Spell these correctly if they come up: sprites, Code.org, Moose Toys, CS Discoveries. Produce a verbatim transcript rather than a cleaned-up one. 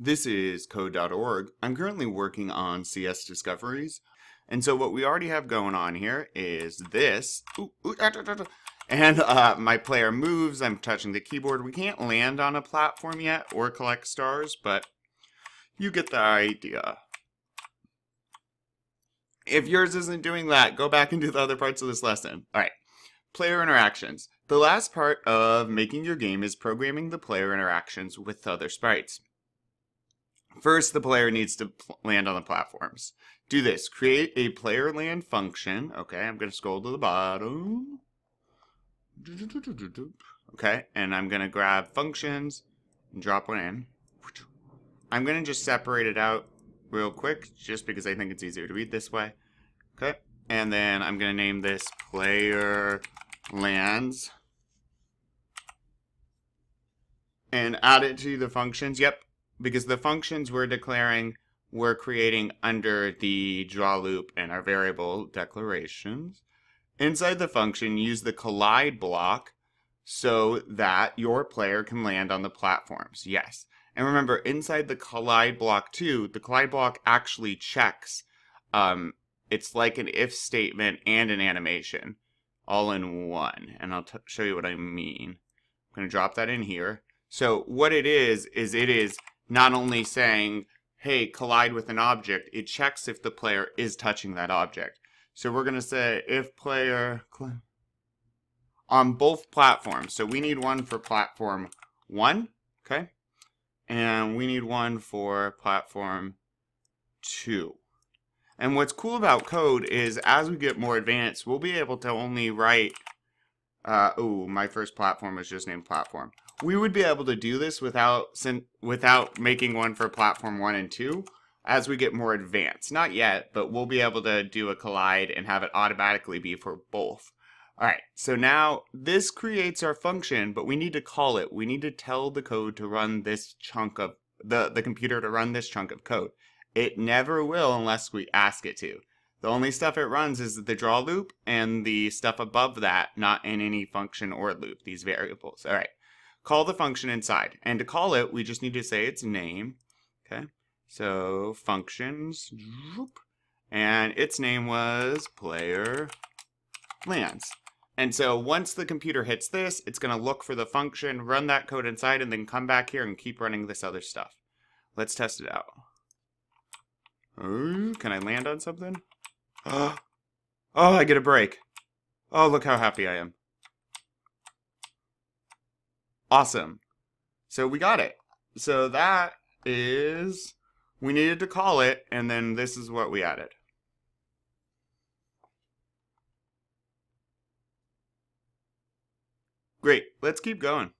This is code dot org. I'm currently working on C S Discoveries. And so what we already have going on here is this. Ooh, ooh, ah, da, da, da. And uh, my player moves. I'm touching the keyboard. We can't land on a platform yet or collect stars, but you get the idea. If yours isn't doing that, go back and do the other parts of this lesson. All right. Player interactions. The last part of making your game is programming the player interactions with other sprites. First, the player needs to land on the platforms. Do this. Create a player land function. Okay, I'm going to scroll to the bottom. Okay, and I'm going to grab functions and drop one in. I'm going to just separate it out real quick just because I think it's easier to read this way. Okay, and then I'm going to name this player lands and add it to the functions. Yep. Because the functions we're declaring, we're creating under the draw loop and our variable declarations. Inside the function, use the collide block so that your player can land on the platforms. Yes. And remember, inside the collide block too, the collide block actually checks. Um, it's like an if statement and an animation all in one. And I'll t- show you what I mean. I'm going to drop that in here. So what it is, is it is not only saying, hey, collide with an object, it checks if the player is touching that object. So we're going to say if player on both platforms. So we need one for platform one, okay? And we need one for platform two. And what's cool about code is as we get more advanced, we'll be able to only write, uh, ooh, my first platform was just named platform. We would be able to do this without without making one for platform one and two as we get more advanced. Not yet, but we'll be able to do a collide and have it automatically be for both. All right, so now this creates our function, but we need to call it. We need to tell the code to run this chunk of, the, the computer to run this chunk of code. It never will unless we ask it to. The only stuff it runs is the draw loop and the stuff above that, not in any function or loop, these variables. All right. Call the function inside, and to call it we just need to say its name. Okay, so functions, and its name was player lands. And so once the computer hits this, it's going to look for the function, run that code inside, and then come back here and keep running this other stuff. Let's test it out. Ooh, can I land on something? Oh, I get a break. Oh, look how happy I am. Awesome. So we got it. So that is, we needed to call it, and then this is what we added. Great. Let's keep going.